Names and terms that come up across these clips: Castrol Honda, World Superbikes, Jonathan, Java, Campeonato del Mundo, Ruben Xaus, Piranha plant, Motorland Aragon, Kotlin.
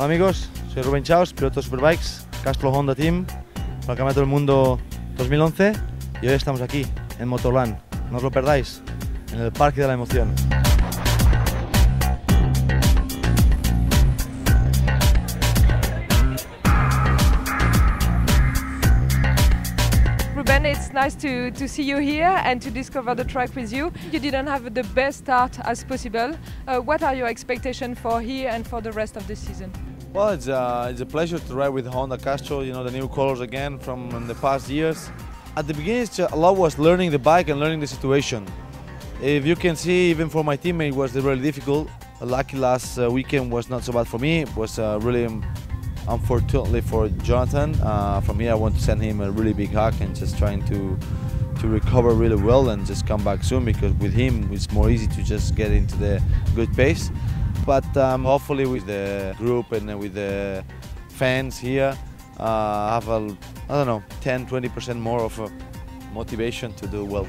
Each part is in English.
Hola amigos, soy Ruben Xaus, piloto Superbikes, Castrol Honda Team, para el Campeonato del Mundo 2011 y hoy estamos aquí, en Motorland. No os lo perdáis, en el Parque de la Emoción. Ruben, it's nice to see you here and to discover the track with you. You didn't have the best start as possible. What are your expectations for here and for the rest of the season? Well, it's a pleasure to ride with Honda Castrol, you know, the new colors again from the past years. At the beginning, a lot was learning the bike and learning the situation. If you can see, even for my teammate, it was really difficult. Lucky last weekend was not so bad for me. It was really unfortunately for Jonathan. From here, I want to send him a really big hug and just trying to recover really well and just come back soon, because with him, it's more easy to just get into the good pace. But hopefully with the group and with the fans here, have I don't know, 10–20% more of a motivation to do well.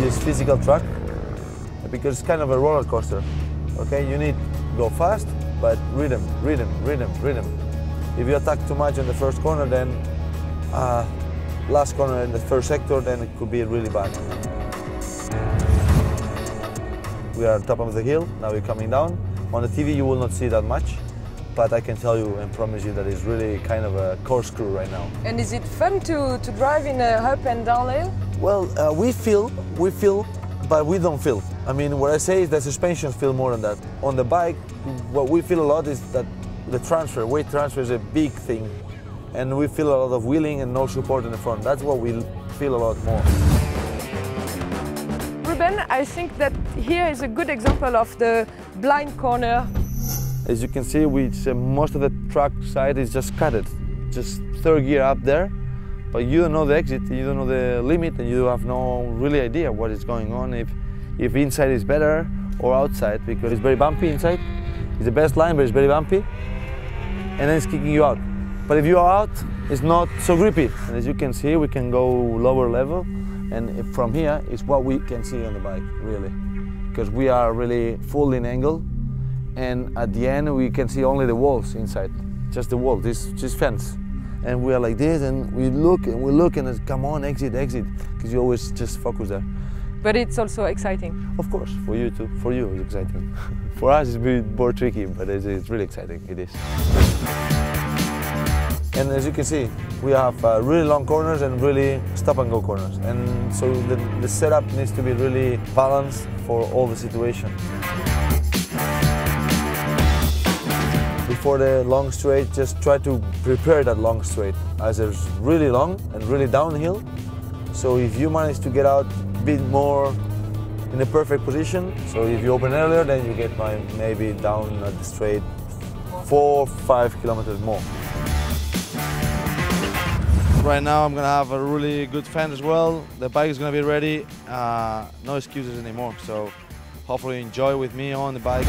This physical track, because it's kind of a roller coaster. Okay, you need to go fast, but rhythm, rhythm, rhythm, rhythm. If you attack too much in the first corner, then last corner in the first sector, then it could be really bad. We are on top of the hill, now we're coming down. On the TV you will not see that much, but I can tell you and promise you that it's really kind of a corkscrew right now. And is it fun to drive in a up and down hill? Well, we feel, but we don't feel. I mean, what I say is the suspension feel more than that. On the bike, what we feel a lot is that the transfer, weight transfer is a big thing. And we feel a lot of wheeling and no support in the front. That's what we feel a lot more. Ruben, I think that here is a good example of the blind corner. As you can see, most of the track side is just cutted, just third gear up there, but you don't know the exit, you don't know the limit, and you have no really idea what is going on, if inside is better or outside, because it's very bumpy inside. It's the best line, but it's very bumpy, and then it's kicking you out. But if you are out, it's not so grippy. And as you can see, we can go lower level. And from here is what we can see on the bike, really. Because we are really full in angle. And at the end, we can see only the walls inside. Just the wall, this fence. And we are like this, and we look, and it's, come on, exit, exit. Because you always just focus there. But it's also exciting. Of course, for you too. For you, it's exciting. For us, it's a bit more tricky, but it's really exciting, it is. And as you can see, we have really long corners and really stop-and-go corners. And so the setup needs to be really balanced for all the situation. Before the long straight, just try to prepare that long straight, as it's really long and really downhill. So if you manage to get out a bit more in the perfect position, so if you open earlier, then you get maybe down at the straight 4–5 kilometers more. Right now I'm going to have a really good fan as well. The bike is going to be ready, no excuses anymore, so hopefully enjoy with me on the bike.